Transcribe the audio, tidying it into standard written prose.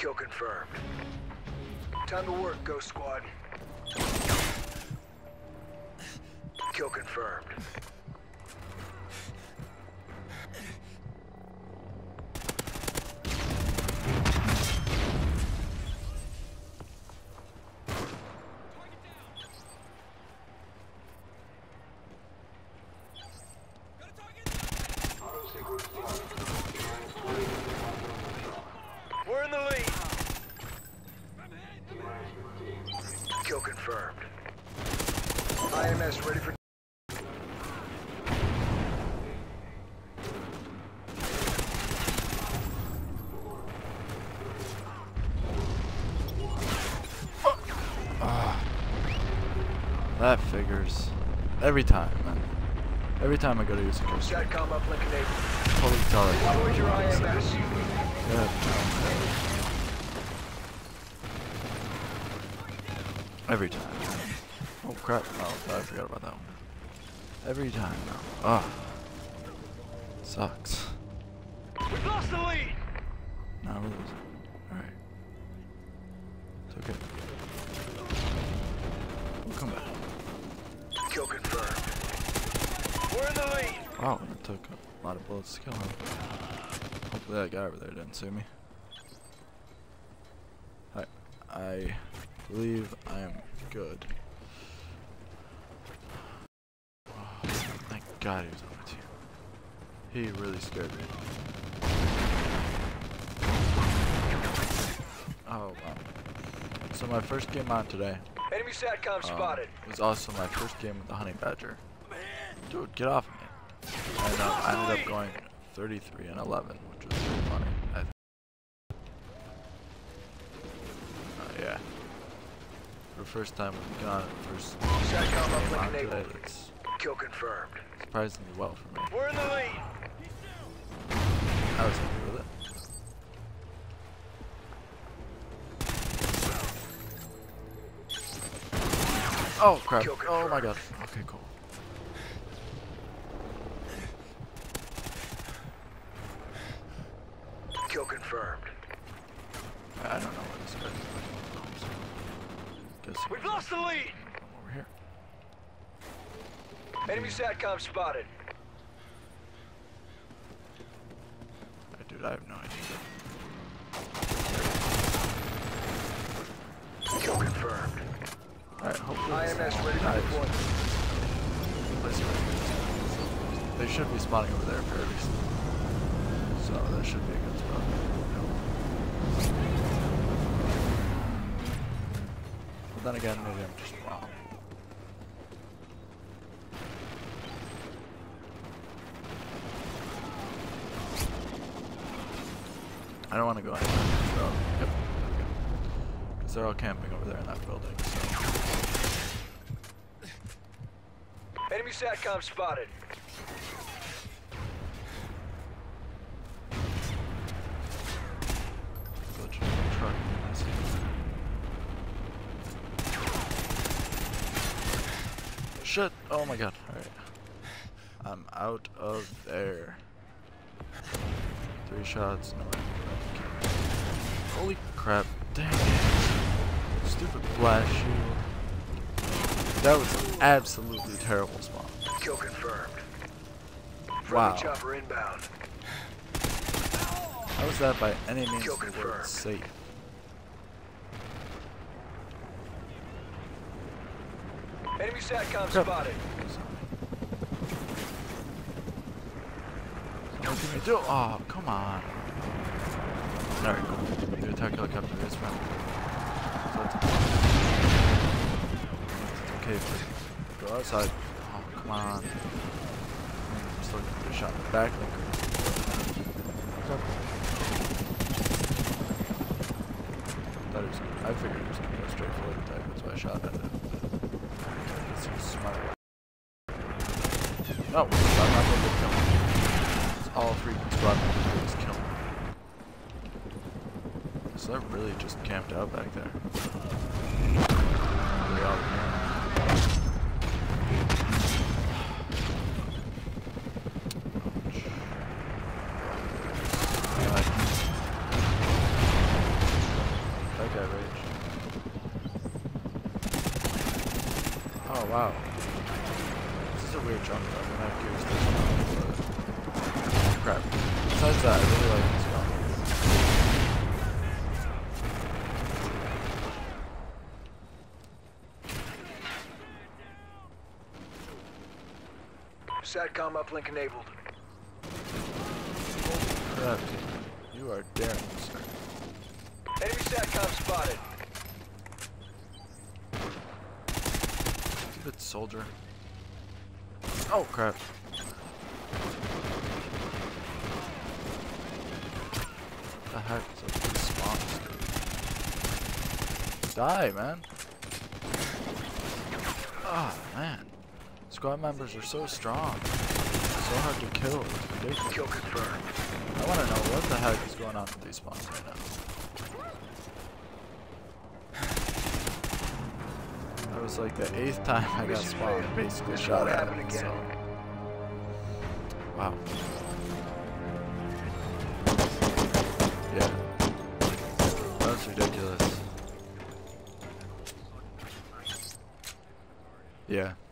Kill confirmed. Time to work, Ghost Squad. Kill confirmed. That figures. Every time, man. Every time I go to use a Ghost Squad. Holy totally tell your IMS. Every time. Oh crap. Oh, I forgot about that one. Every time now. Oh. Sucks. We've lost the lead! Nah, we're losing. Alright. It's okay. We'll come back. Kill confirmed. We're in the lead. Wow, it took a lot of bullets to kill him. Hopefully that guy over there didn't see me. I believe I am good. Oh, thank God he was on my team. He really scared me. Oh wow. So my first game out today. Enemy SATCOM spotted. It was also my first game with the honey badger. Dude, get off me. And I ended up going 33-11, which was pretty funny. I think. Yeah. For the first time we've gone first SATCOM up looking able. Kill confirmed. Surprisingly well for me. We're in the lead. I was happy with it. Oh crap, oh my god, okay cool. Kill confirmed. I don't know what this guy is. We've lost the lead! Over here. Enemy SATCOM spotted. Dude, I have no idea. Kill confirmed. Alright, hopefully IMS ready for deployment. They should be spawning over there fairly soon. So that should be a good spot. But then again, maybe I'm just wrong. I don't want to go anywhere, so yep. Because they're all camping over there in that building, so. Enemy SATCOM spotted. Shit! Oh my god. Alright. I'm out of there. 3 shots. No. Holy crap. Dang it. Stupid blast shield. That was an absolutely terrible spawn. Kill confirmed. Wow. Chopper inbound. How was that by any means safe? Enemy SATCOM spotted. What can we do? Oh, come on. Alright, cool. The attack helicopter is found. So that's go outside. Oh, come on. I'm still gonna get a shot in the back. I figured it was gonna go straight for the attack. That's why I shot at it. It's so smart. No, I'm not gonna get killed. It's all freaking squad members just killed. So they're really just camped out back there. They all camped. wow. This is a weird jump though. I'm not curious to this one. Crap. Besides that, I really like this one. SATCOM uplink enabled. Crap, dude. You are daring, sir. Enemy SATCOM spotted. Stupid soldier. Oh, crap. What the heck is up with these spawns, dude? Die, man. Ah, oh, man. Squad members are so strong. So hard to kill. It's ridiculous. Kill confirmed. I want to know what the heck is going on with these spawns right now. That was like the 8th time I got spawned and basically shot at it. So. Wow. Yeah. That was ridiculous. Yeah.